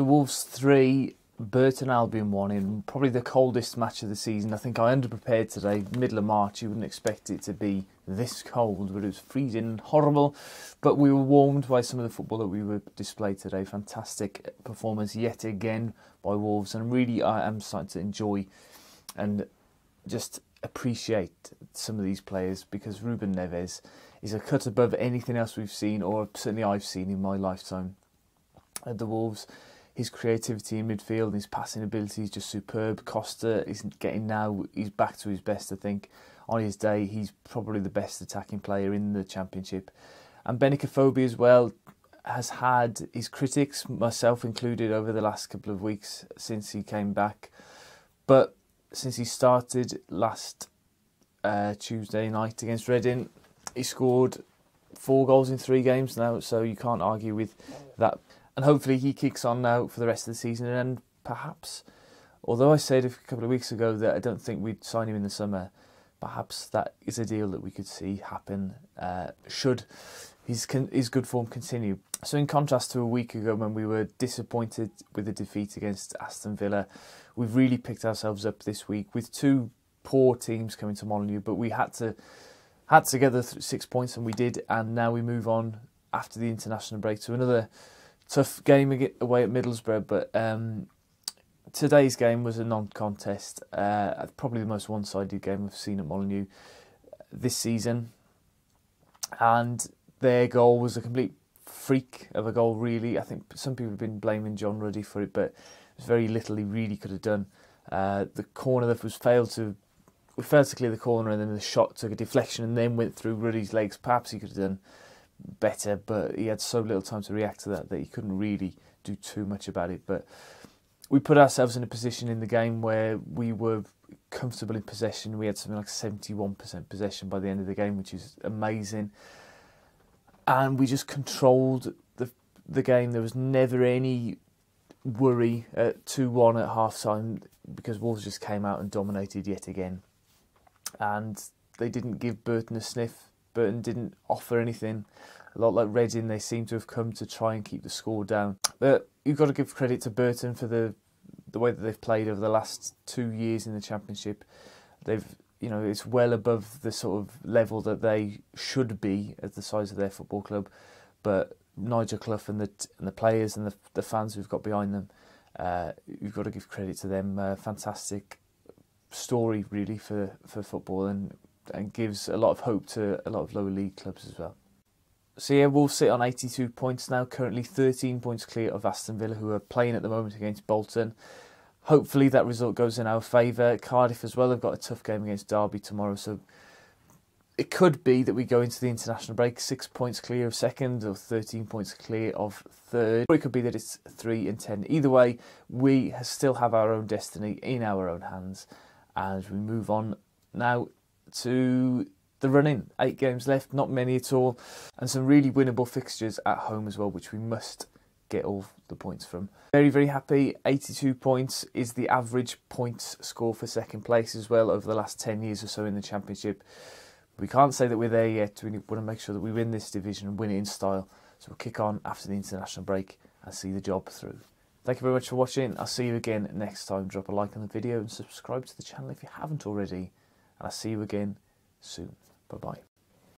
So Wolves 3, Burton Albion 1 in probably the coldest match of the season. I think I underprepared today, middle of March. You wouldn't expect it to be this cold, but it was freezing and horrible. But we were warmed by some of the football that we were displayed today. Fantastic performance yet again by Wolves. And really, I am starting to enjoy and just appreciate some of these players, because Ruben Neves is a cut above anything else we've seen, or certainly I've seen in my lifetime at the Wolves. His creativity in midfield, his passing ability is just superb. Costa is getting now, he's back to his best, I think. On his day, he's probably the best attacking player in the Championship. And Benik Afobe as well has had his critics, myself included, over the last couple of weeks since he came back. But since he started last Tuesday night against Reading, he scored 4 goals in 3 games now, so you can't argue with that. And hopefully he kicks on now for the rest of the season, and perhaps, although I said a couple of weeks ago that I don't think we'd sign him in the summer, perhaps that is a deal that we could see happen should his good form continue. So in contrast to a week ago when we were disappointed with the defeat against Aston Villa, we've really picked ourselves up this week with 2 poor teams coming to Molyneux, but we had to gather 6 points, and we did, and now we move on after the international break to another tough game away at Middlesbrough, but today's game was a non-contest. Probably the most one-sided game I've seen at Molyneux this season. And their goal was a complete freak of a goal, really. I think some people have been blaming John Ruddy for it, but there's very little he really could have done. The corner that was failed to clear the corner, and then the shot took a deflection and then went through Ruddy's legs. Perhaps he could have done better, but he had so little time to react to that he couldn't really do too much about it. But we put ourselves in a position in the game where we were comfortable in possession. We had something like 71% possession by the end of the game, which is amazing. And we just controlled the game. There was never any worry at 2-1 at half-time, because Wolves just came out and dominated yet again. And they didn't give Burton a sniff. Burton didn't offer anything. A lot like Reading, they seem to have come to try and keep the score down. But you've got to give credit to Burton for the way that they've played over the last 2 years in the Championship. They've, you know, it's well above the sort of level that they should be at the size of their football club. But Nigel Clough and the players and the fans who've got behind them, you've got to give credit to them. Fantastic story, really, for football, and gives a lot of hope to a lot of lower league clubs as well. So yeah, Wolves sit on 82 points now, currently 13 points clear of Aston Villa, who are playing at the moment against Bolton. Hopefully that result goes in our favour. Cardiff as well have got a tough game against Derby tomorrow, so it could be that we go into the international break 6 points clear of second or 13 points clear of third. Or it could be that it's 3 and 10. Either way, we still have our own destiny in our own hands, and we move on now to the run-in. 8 games left, not many at all, and some really winnable fixtures at home as well, which we must get all the points from. Very, very happy. 82 points is the average points score for second place as well over the last 10 years or so in the Championship. We can't say that we're there yet. We want to make sure that we win this division and win it in style. So we'll kick on after the international break and see the job through. Thank you very much for watching. I'll see you again next time. Drop a like on the video and subscribe to the channel if you haven't already. And I'll see you again soon. Bye-bye.